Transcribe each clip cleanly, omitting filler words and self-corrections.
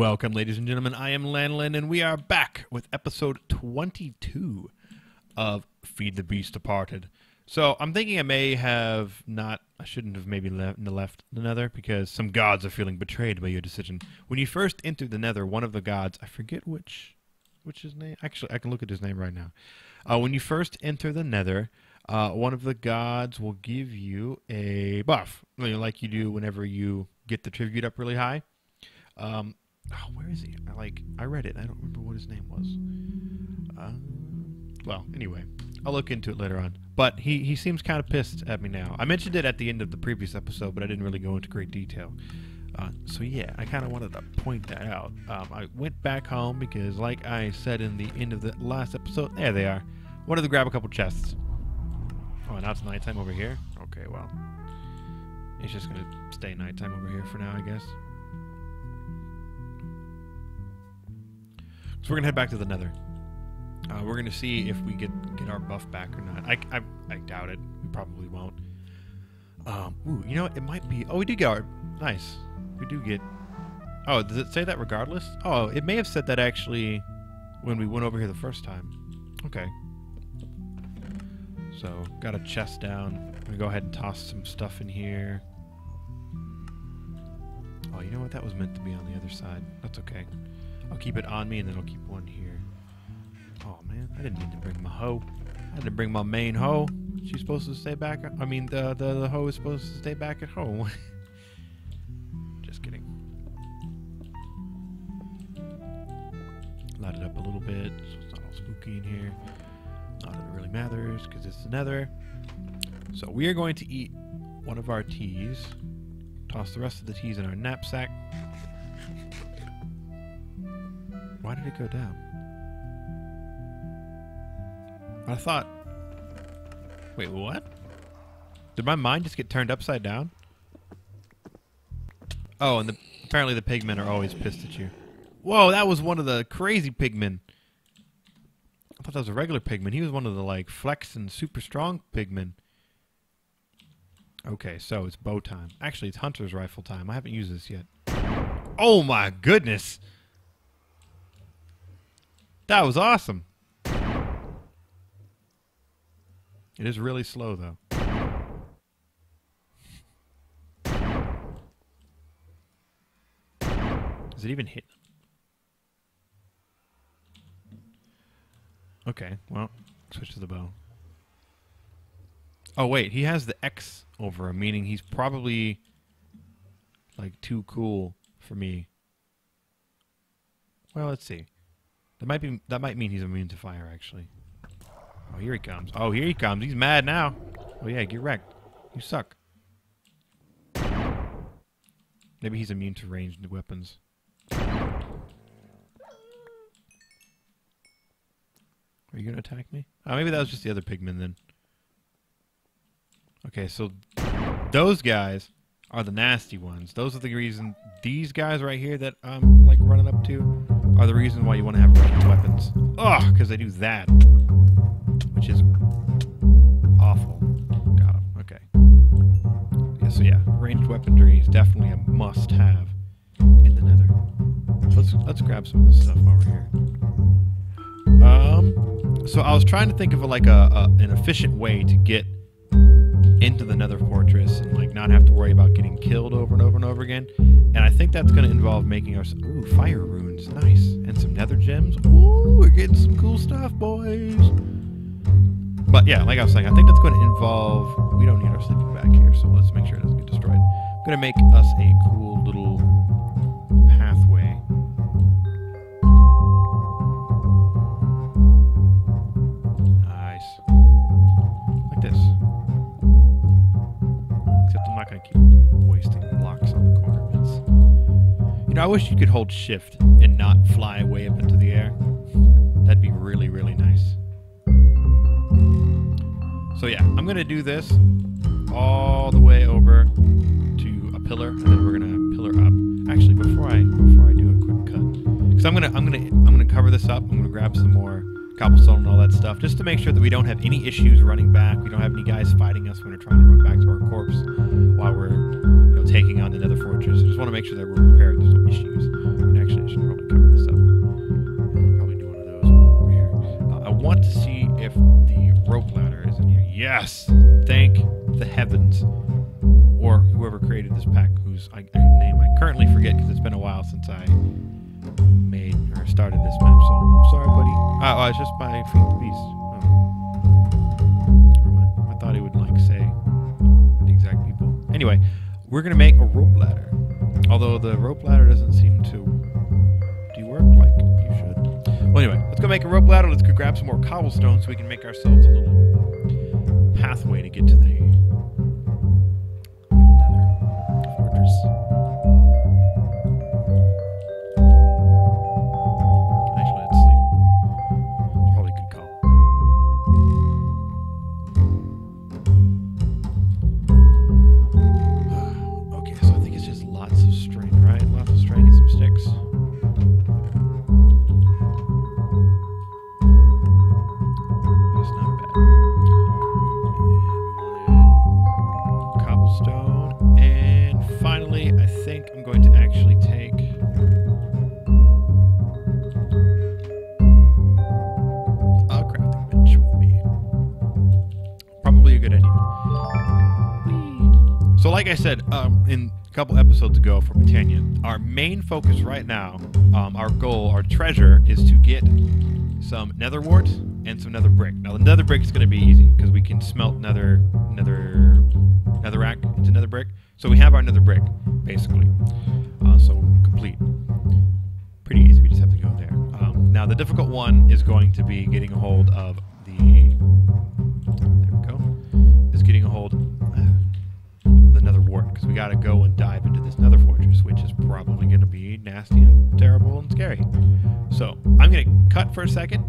Welcome, ladies and gentlemen. I am Lanlan, and we are back with episode 22 of Feed the Beast Departed. So I'm thinking I may have not, I shouldn't have maybe left the Nether, because some gods are feeling betrayed by your decision. When you first entered the Nether, one of the gods, I forget which his name, actually I can look at his name right now. When you first enter the Nether, one of the gods will give you a buff, like you do whenever you get the tribute up really high. Where is he? I read it. I don't remember what his name was. Well, anyway, I'll look into it later on. But he seems kind of pissed at me now. I mentioned it at the end of the previous episode, but I didn't really go into great detail. So yeah, I kind of wanted to point that out. I went back home because, like I said in the end of the last episode, there they are. Wanted to grab a couple chests. Oh, now it's nighttime over here. Okay, well, it's just gonna stay nighttime over here for now, I guess. So we're gonna head back to the Nether. We're gonna see if we get our buff back or not. I doubt it. We probably won't. Ooh, you know what? It might be. Oh, we do get our nice. We do get. Oh, does it say that regardless? Oh, it may have said that actually when we went over here the first time. Okay. So got a chest down. I'm gonna go ahead and toss some stuff in here. Oh, you know what? That was meant to be on the other side. That's okay. I'll keep it on me, and then I'll keep one here. Oh, man. I didn't mean to bring my hoe. I had to bring my main hoe. She's supposed to stay back. I mean, the hoe is supposed to stay back at home. Just kidding. Light it up a little bit so it's not all spooky in here. Not that it really matters because it's the Nether. So we are going to eat one of our teas. Toss the rest of the teas in our knapsack. Why did it go down? I thought... Wait, what? Did my mind just get turned upside down? Oh, and apparently the pigmen are always pissed at you. Whoa, that was one of the crazy pigmen. I thought that was a regular pigman. He was one of the, like, flex and super strong pigmen. Okay, so it's bow time. Actually, it's hunter's rifle time. I haven't used this yet. Oh my goodness! That was awesome. It is really slow, though. Does it even hit? Okay, well, switch to the bow. Oh, wait, he has the X over him, meaning he's probably, like, too cool for me. Well, let's see. That might mean he's immune to fire, actually. Oh, here he comes. Oh, here he comes. He's mad now. Oh, yeah, get wrecked. You suck. Maybe he's immune to ranged weapons. Are you going to attack me? Oh, maybe that was just the other pigmen, then. Okay, so those guys are the nasty ones. Those are the reason these guys right here that I'm, like, running up to... are the reason why you want to have ranged weapons. Ugh, because they do that. Which is awful. Got him. Okay. Yeah, so yeah, ranged weaponry is definitely a must-have in the Nether. Let's grab some of this stuff over here. So I was trying to think of an efficient way to get into the Nether Fortress and like not have to worry about getting killed over and over and over again. And I think that's going to involve making our fire runes, nice, and some Nether gems. Ooh, we're getting some cool stuff, boys. But yeah, like I was saying, I think that's going to involve. We don't need our sleeping bag here, so let's make sure it doesn't get destroyed. I'm going to make us a cool little pathway. I wish you could hold shift and not fly way up into the air. That'd be really, really nice. So yeah, I'm going to do this all the way over to a pillar, and then we're going to pillar up. Actually, before I do a quick cut, because I'm going to cover this up. I'm going to grab some more cobblestone and all that stuff, just to make sure that we don't have any issues running back. We don't have any guys fighting us when we're trying to run back to our corpse while we're taking on the Nether Fortress. I just want to make sure that we're prepared. There's no issues. And actually, I should Yes! Thank the heavens. Or whoever created this pack, whose name I currently forget because it's been a while since I made or started this map, so I'm sorry, buddy. Oh, it's just by Feed the Beast. Oh. Never mind. I thought it would, like, say the exact people. Anyway, we're going to make a rope ladder. Although the rope ladder doesn't seem to work like you should. Well, anyway, let's go make a rope ladder. Let's go grab some more cobblestone so we can make ourselves a little pathway to get to the old nether fortress. Actually, let's sleep. It's probably a good call. Okay, so I think it's just lots of string, right? Lots of string and some sticks. Like I said in a couple episodes ago for Botania, our main focus right now, our goal, our treasure, is to get some nether wart and some nether brick. Now the nether brick is going to be easy because we can smelt netherrack into nether brick. So we have our nether brick basically. So complete. Pretty easy. We just have to go there. Now the difficult one is going to be getting a hold of the. There we go. Is getting a hold. Because we gotta go and dive into this nether fortress, which is probably gonna be nasty and terrible and scary. So I'm gonna cut for a second.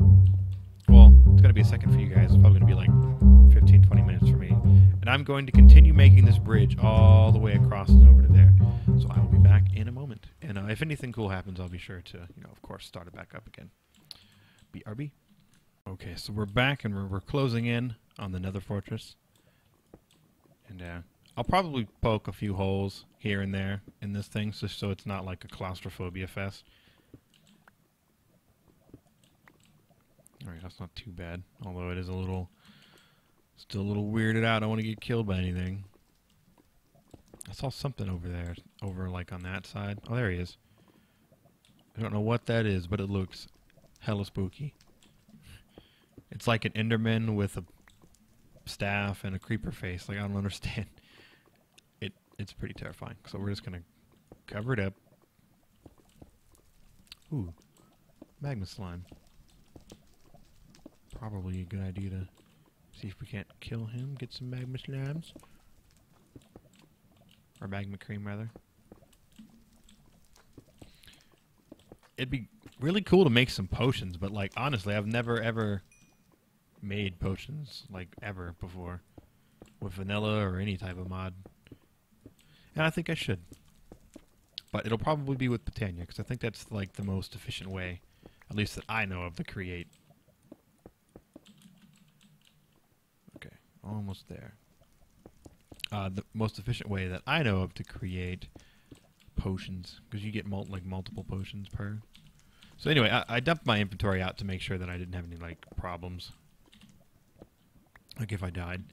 Well, it's gonna be a second for you guys. It's probably gonna be like 15-20 minutes for me. And I'm going to continue making this bridge all the way across and over to there. So I will be back in a moment. And if anything cool happens, I'll be sure to, you know, of course, start it back up again. BRB. Okay, so we're back and we're closing in on the nether fortress. And I'll probably poke a few holes here and there in this thing, just so it's not like a claustrophobia fest. Alright, that's not too bad. Although it is a little... still a little weirded out. I don't want to get killed by anything. I saw something over there. Over, like, on that side. Oh, there he is. I don't know what that is, but it looks hella spooky. It's like an Enderman with a staff and a creeper face. Like, I don't understand. It's pretty terrifying. So we're just gonna cover it up. Ooh, magma slime. Probably a good idea to see if we can't kill him. Get some magma slimes, or magma cream rather. It'd be really cool to make some potions, but like honestly, I've never ever made potions like ever before with vanilla or any type of mod. And I think I should. But it'll probably be with Botania, because I think that's like the most efficient way, at least that I know of, to create. Okay, almost there. The most efficient way that I know of to create potions, because you get multiple potions per. So anyway, I dumped my inventory out to make sure that I didn't have any like problems. Like if I died.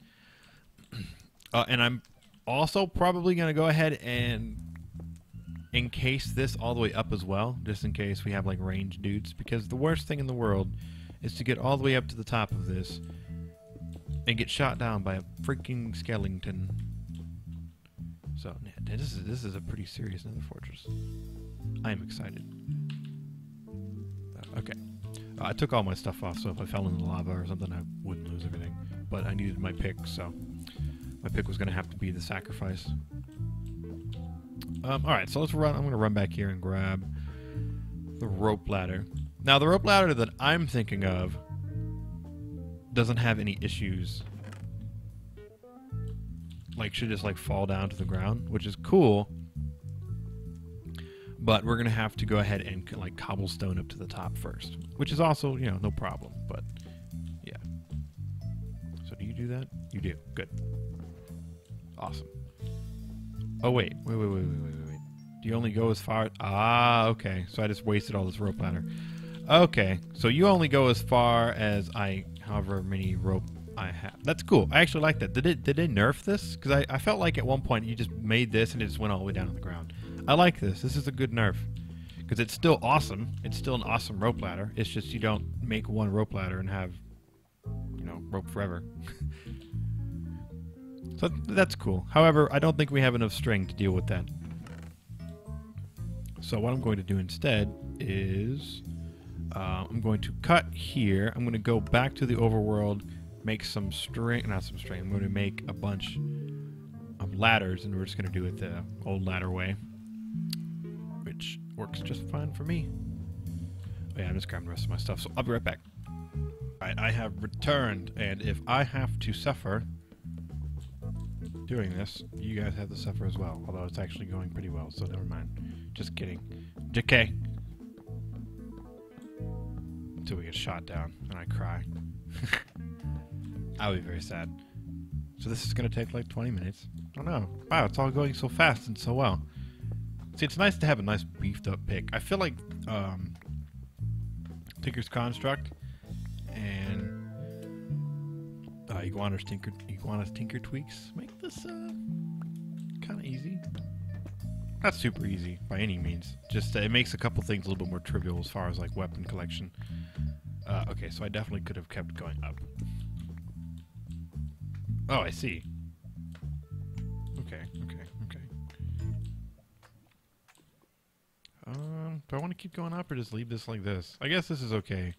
And I'm also probably going to go ahead and encase this all the way up as well, just in case we have like range dudes, because the worst thing in the world is to get all the way up to the top of this and get shot down by a freaking skeleton. So yeah, this is a pretty serious nether fortress. I'm excited. Okay. I took all my stuff off, so if I fell in the lava or something I wouldn't lose everything, but I needed my pick, so my pick was going to have to be the sacrifice. Alright, so let's run. I'm going to run back here and grab the rope ladder. Now, the rope ladder that I'm thinking of doesn't have any issues. Like, should just, like, fall down to the ground, which is cool. But we're going to have to go ahead and, like, cobblestone up to the top first. Which is also, you know, no problem, but yeah. So do you do that? You do. Good. Awesome. Oh, wait. Do you only go as far? Ah, okay. So I just wasted all this rope ladder. Okay. So you only go as far as however many rope I have. That's cool. I actually like that. Did they nerf this? Because I felt like at one point you just made this and it just went all the way down on the ground. I like this. This is a good nerf. Because it's still awesome. It's still an awesome rope ladder. It's just you don't make one rope ladder and have, you know, rope forever. So that's cool. However, I don't think we have enough string to deal with that. So what I'm going to do instead is I'm going to cut here. I'm going to go back to the overworld, make some string, not some string. I'm going to make a bunch of ladders, and we're just going to do it the old ladder way, which works just fine for me. Oh yeah, I'm just grabbing the rest of my stuff, so I'll be right back. Alright, I have returned, and if I have to suffer doing this, you guys have to suffer as well, although it's actually going pretty well, so never mind. Just kidding. JK. Until we get shot down and I cry. I'll be very sad. So this is going to take like 20 minutes. I don't know. Wow, it's all going so fast and so well. See, it's nice to have a nice beefed up pick. I feel like Tinker's Construct and Iguana's Tinker Tweaks make this kind of easy. Not super easy by any means. Just it makes a couple things a little bit more trivial as far as like weapon collection. Okay, so I definitely could have kept going up. Oh, I see. Okay, okay, okay. Do I want to keep going up or just leave this like this? I guess this is okay,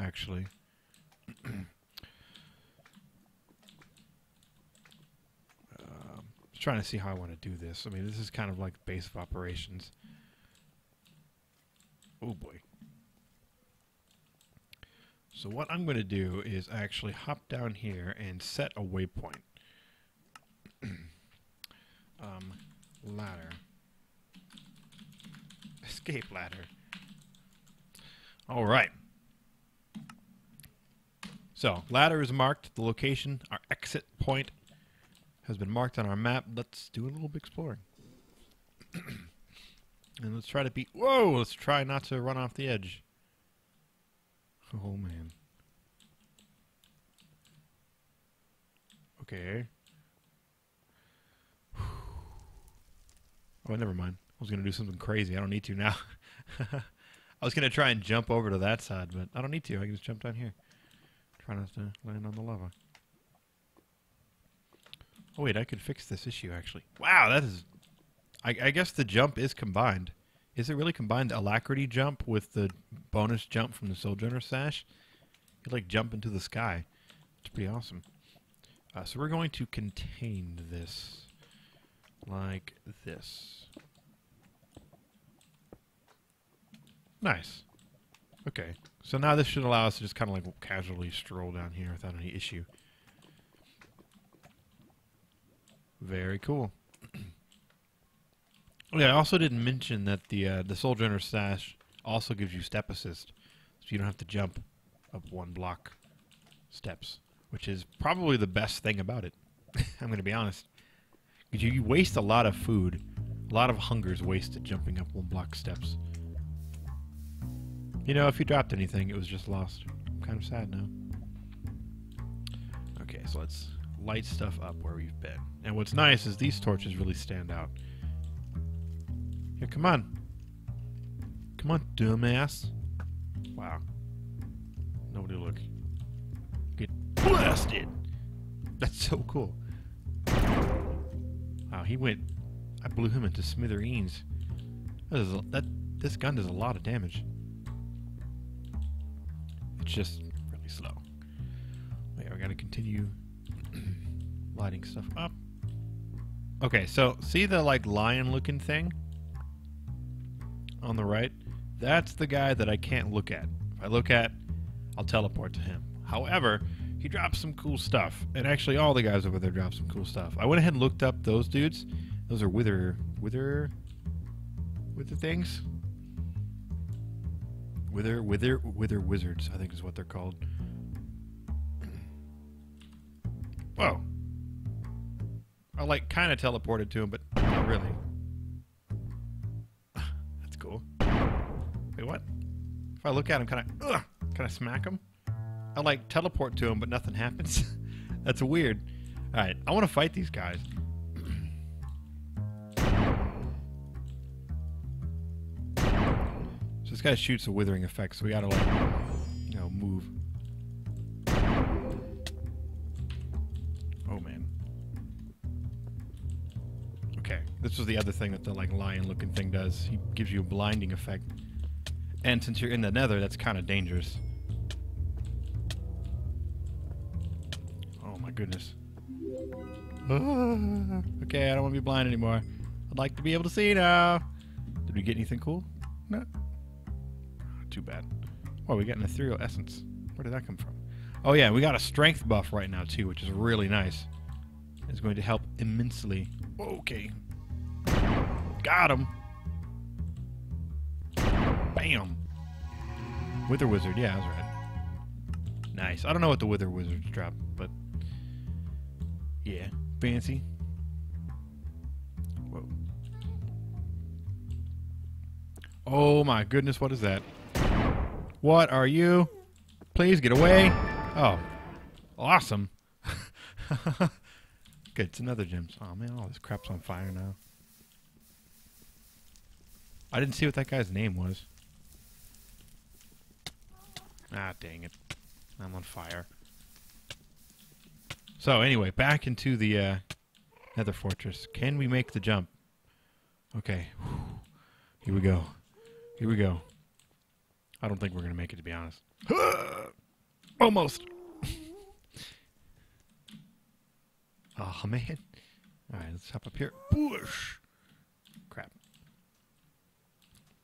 actually. Trying to see how I want to do this. I mean, this is kind of like the base of operations. Oh boy. So what I'm going to do is actually hop down here and set a waypoint. Ladder. Escape ladder. Alright. So, ladder is marked, the location, our exit point has been marked on our map. Let's do a little bit exploring. And let's try to be... Whoa! Let's try not to run off the edge. Oh, man. Okay. Oh, never mind. I was going to do something crazy. I don't need to now. I was going to try and jump over to that side, but I don't need to. I can just jump down here. Try not to land on the lava. Oh wait, I could fix this issue actually. Wow, that is... I guess the jump is combined. Is it really combined? The alacrity jump with the bonus jump from the Sojourner Sash? You'd like jump into the sky. It's pretty awesome. So we're going to contain this. Like this. Nice. Okay, so now this should allow us to just kind of like casually stroll down here without any issue. Very cool. Oh yeah, I also didn't mention that the Sojourner Sash also gives you step assist, so you don't have to jump up one block steps, which is probably the best thing about it. I'm going to be honest. Because you waste a lot of food. A lot of hunger is wasted jumping up one block steps. You know, if you dropped anything, it was just lost. I'm kind of sad now. Okay, so let's... light stuff up where we've been. And what's nice is these torches really stand out. Here, come on. Come on, dumbass. Wow. Nobody look. Get blasted! That's so cool. Wow, he went... I blew him into smithereens. This gun does a lot of damage. It's just really slow. Yeah, we gotta continue... lighting stuff up. Okay, so see the like lion looking thing on the right? That's the guy that I can't look at. If I look at, I'll teleport to him. However, he drops some cool stuff. And actually all the guys over there drop some cool stuff. I went ahead and looked up those dudes. Those are wither things. Wither wizards, I think is what they're called. Whoa. I like kind of teleported to him, but not really. That's cool. Wait, what? If I look at him, can I smack him? I like teleport to him, but nothing happens. That's weird. Alright, I want to fight these guys. So this guy shoots a withering effect, so we gotta, like, you know, move. Oh, man. Okay, this was the other thing that the, like, lion-looking thing does. He gives you a blinding effect. And since you're in the nether, that's kind of dangerous. Oh, my goodness. Ah, okay, I don't want to be blind anymore. I'd like to be able to see now. Did we get anything cool? No. Too bad. Oh, we got an ethereal essence. Where did that come from? Oh, yeah, we got a strength buff right now, too, which is really nice. It's going to help immensely. Okay. Got him. Bam. Wither Wizard. Yeah, that's right. Nice. I don't know what the Wither Wizard's dropped, but... yeah. Fancy. Whoa. Oh, my goodness. What is that? What are you? Please get away. Oh. Awesome. Good. It's another gem. Oh, man. All this crap's on fire now. I didn't see what that guy's name was. Ah, dang it. I'm on fire. So, anyway, back into the Nether Fortress. Can we make the jump? Okay. Whew. Here we go. Here we go. I don't think we're going to make it, to be honest. Almost! Oh, man. Alright, let's hop up here. Boosh! Crap.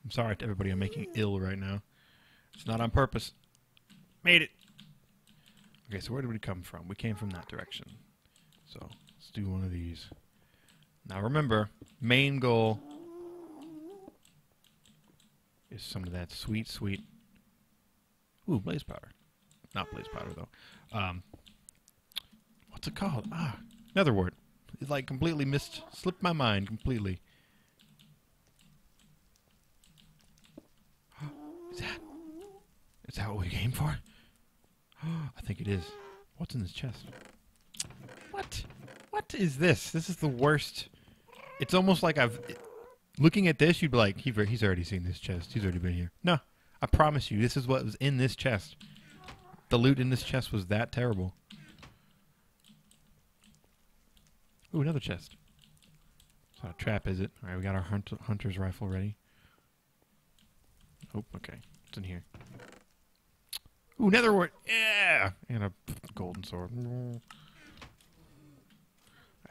I'm sorry to everybody I'm making ill right now. It's not on purpose. Made it! Okay, so where did we come from? We came from that direction. So, let's do one of these. Now remember, main goal is some of that sweet, sweet... ooh, blaze powder. Not blaze powder, though. What's it called? Ah, netherwort. It, like, completely slipped my mind completely. Is that what we came for? I think it is. What's in this chest? What? What is this? This is the worst. It's almost like looking at this, you'd be like, he's already seen this chest. He's already been here. No, I promise you, this is what was in this chest. The loot in this chest was that terrible. Ooh, another chest. It's not a trap, is it? All right, we got our hunter's rifle ready. Oh, okay. What's in here? Ooh, netherwort! Yeah! And a golden sword. Alright,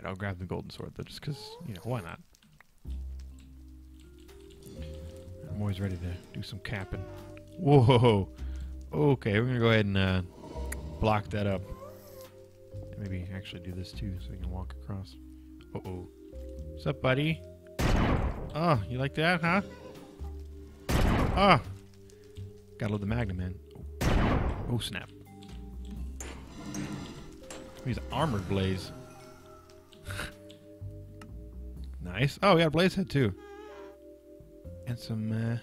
I'll grab the golden sword, though, just because, you know, why not? I'm always ready to do some capping. Whoa! Okay, we're gonna go ahead and block that up. Maybe actually do this, too, so we can walk across. Uh-oh. What's up, buddy? Oh, you like that, huh? Oh! Gotta love the Magnum, man. Oh, snap. He's armored blaze. Nice. Oh, we got a blaze head, too. And some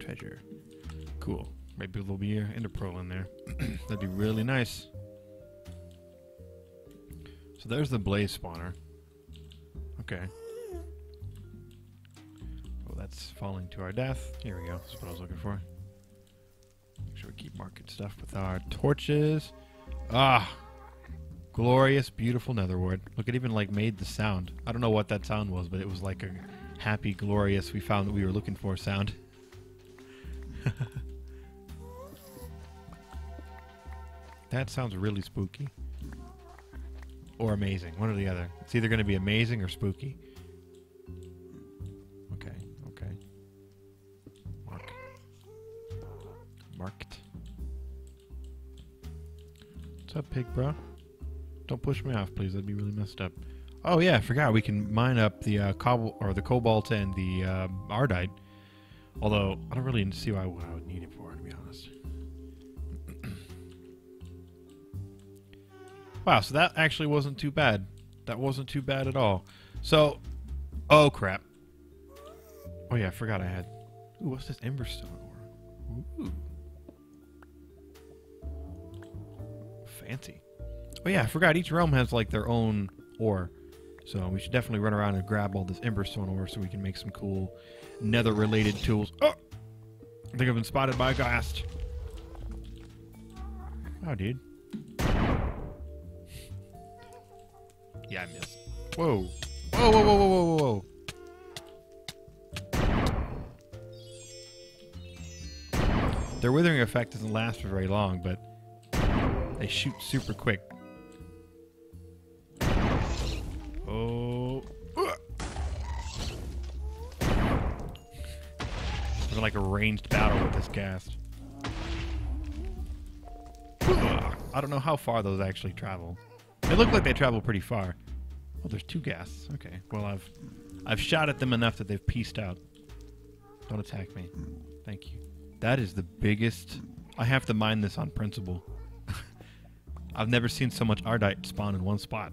treasure. Cool. Maybe there'll be an ender pearl in there. That'd be really nice. So there's the blaze spawner. Okay. Oh, that's falling to our death. Here we go. That's what I was looking for. Make sure we keep marking stuff with our torches. Ah! Glorious, beautiful netherwort. Look, it even, like, made the sound. I don't know what that sound was, but it was like a happy, glorious, we found what we were looking for sound. That sounds really spooky. Or amazing. One or the other. It's either going to be amazing or spooky. Marked. What's up, pig bro? Don't push me off, please. That'd be really messed up. Oh yeah, I forgot we can mine up the cobalt and the ardite. Although I don't really see what I would need it for, to be honest. Wow, so that actually wasn't too bad. That wasn't too bad at all. So, oh crap. Oh yeah, I forgot I had. Ooh, what's this emberstone? Ooh. Fancy. Oh yeah, I forgot each realm has like their own ore. So we should definitely run around and grab all this Emberstone ore so we can make some cool nether-related tools. Oh! I think I've been spotted by a ghost. Oh, dude. Yeah, I missed. Whoa. Whoa, whoa, whoa, whoa, whoa, whoa. Their withering effect doesn't last for very long, but they shoot super quick. Oh. It's like a ranged battle with this ghast. I don't know how far those actually travel. They look like they travel pretty far. Oh, there's two ghasts. Okay. Well, I've shot at them enough that they've pieced out. Don't attack me. Thank you. That is the biggest... I have to mine this on principle. I've never seen so much Ardite spawn in one spot.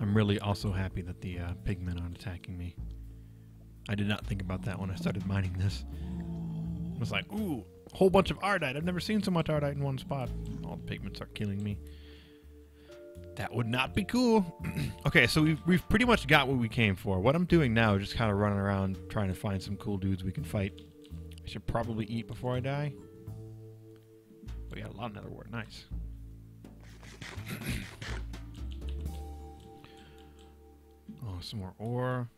I'm really also happy that the pigmen aren't attacking me. I did not think about that when I started mining this. I was like, ooh, whole bunch of Ardite. I've never seen so much Ardite in one spot. All the pigments are killing me. That would not be cool. Okay, so we've pretty much got what we came for. What I'm doing now is just kind of running around trying to find some cool dudes we can fight. I should probably eat before I die. We got a lot of nether wart. Nice. Oh, some more ore.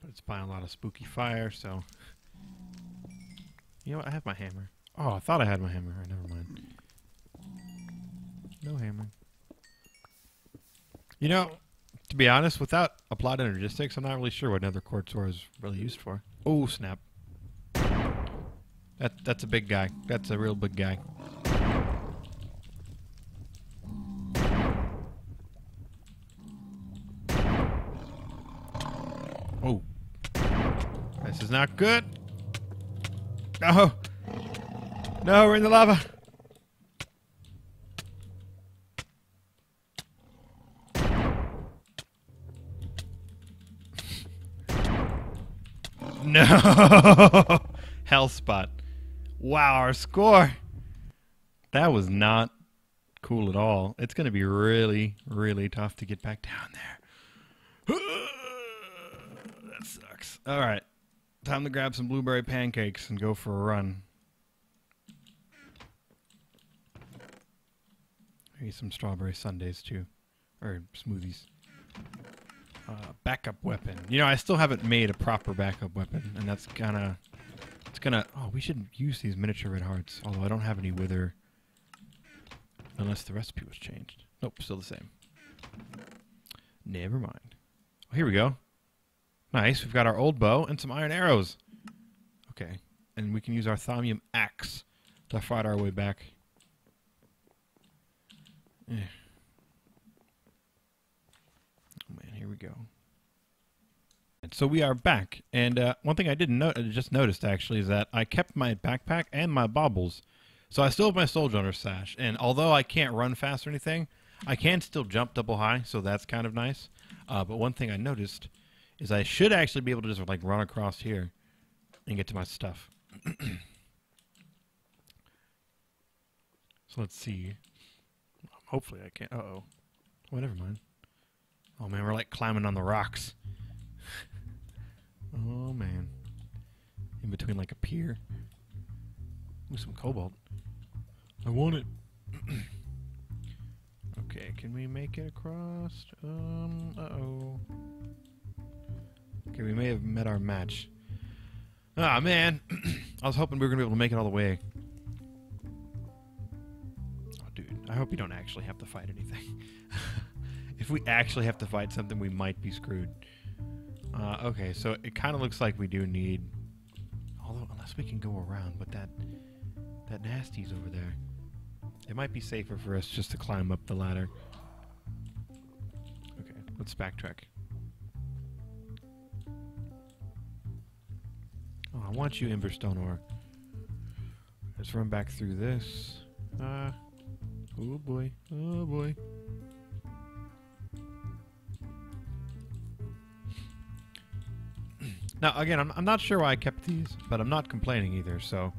But it's buying a lot of spooky fire, so... You know what? I have my hammer. Oh, I thought I had my hammer. All right, never mind. No hammer. You know, to be honest, without Applied Energistics, I'm not really sure what another quartz ore is really used for. Oh, snap. That's a big guy. That's a real big guy. Oh. This is not good. No. No, we're in the lava. No. Hell spot. Wow, our score. That was not cool at all. It's going to be really, really tough to get back down there. That sucks. All right. Time to grab some blueberry pancakes and go for a run. Maybe some strawberry sundaes, too. Or smoothies. Backup weapon. You know, I still haven't made a proper backup weapon, and that's kind of... It's gonna... Oh, we should use these miniature red hearts, although I don't have any wither. Unless the recipe was changed. Nope, still the same. Never mind. Oh, here we go. Nice, we've got our old bow and some iron arrows. Okay, and we can use our Thaumium axe to fight our way back. Eh. Oh man, here we go. And so we are back, and one thing I didn't just noticed actually is that I kept my backpack and my baubles. So I still have my Sojourner Sash, and although I can't run fast or anything, I can still jump double high, so that's kind of nice. But one thing I noticed is I should actually be able to just like run across here and get to my stuff. So let's see. Hopefully I can. Uh-oh. Oh, never mind. Oh, man, we're like climbing on the rocks. Oh, man. In between like a pier. Ooh, some cobalt. I want it. Okay, can we make it across? Uh-oh. Okay, we may have met our match. Ah, man. I was hoping we were going to be able to make it all the way. Oh, dude. I hope you don't actually have to fight anything. If we actually have to fight something, we might be screwed. Okay, so it kind of looks like we do need... Although, unless we can go around, but that nasty's over there. It might be safer for us just to climb up the ladder. Okay, let's backtrack. Oh, I want you, Emberstone ore. Let's run back through this. Oh boy, oh boy. Now, again, I'm not sure why I kept these, but I'm not complaining either, so...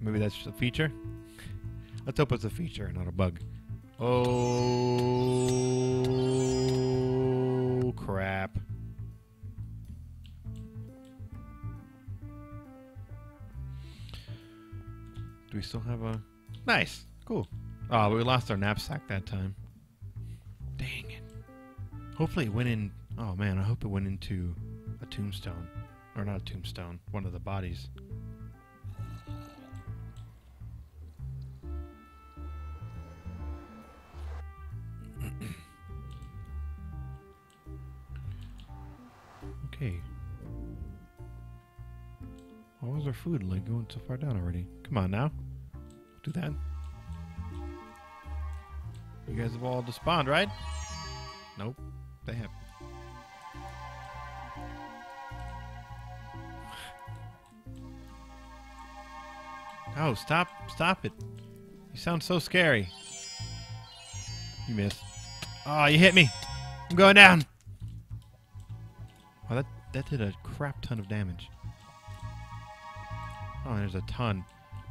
Maybe that's just a feature? Let's hope it's a feature, not a bug. Oh, crap. Do we still have a... Nice. Cool. Oh, but we lost our knapsack that time. Dang it. Hopefully it went in... Oh, man, I hope it went into a tombstone. Or not a tombstone. One of the bodies. Okay. Why was our food like going so far down already? Come on now. Do that. You guys have all despawned, right? Nope. They have. Oh, stop. Stop it. You sound so scary. You missed. Oh, you hit me. I'm going down. Wow, that did a crap ton of damage. Oh, there's a ton.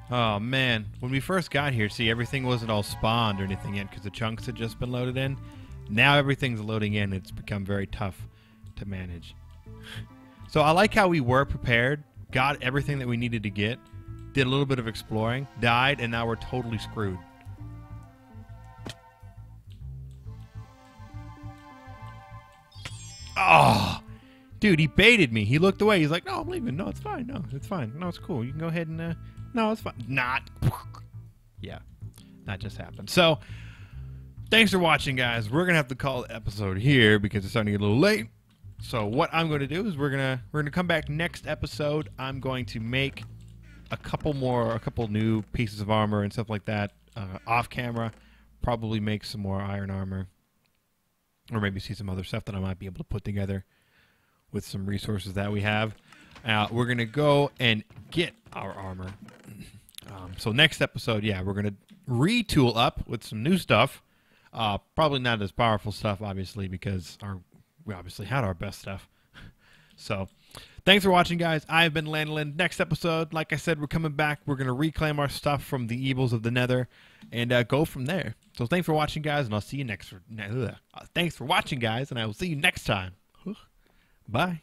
Oh, man. When we first got here, see, everything wasn't all spawned or anything yet because the chunks had just been loaded in. Now everything's loading in. It's become very tough to manage. So I like how we were prepared, got everything that we needed to get, did a little bit of exploring, died, and now we're totally screwed. Oh! Dude, he baited me. He looked away. He's like, no, I'm leaving. No, it's fine. No, it's fine. No, it's cool. You can go ahead and, no, it's fine. Not. Yeah. That just happened. So, thanks for watching, guys. We're going to have to call the episode here because it's starting to get a little late. So, what I'm going to do is we're going to come back next episode. I'm going to make a couple new pieces of armor and stuff like that off camera. Probably make some more iron armor. Or maybe see some other stuff that I might be able to put together with some resources that we have. We're going to go and get our armor. So next episode, yeah, we're going to retool up with some new stuff. Probably not as powerful stuff, obviously, because we obviously had our best stuff. So thanks for watching, guys. I've been Landolin. Next episode, like I said, we're coming back. We're going to reclaim our stuff from the evils of the nether and go from there. So thanks for watching, guys, and I'll see you next... Thanks for watching, guys, and I will see you next time. Bye.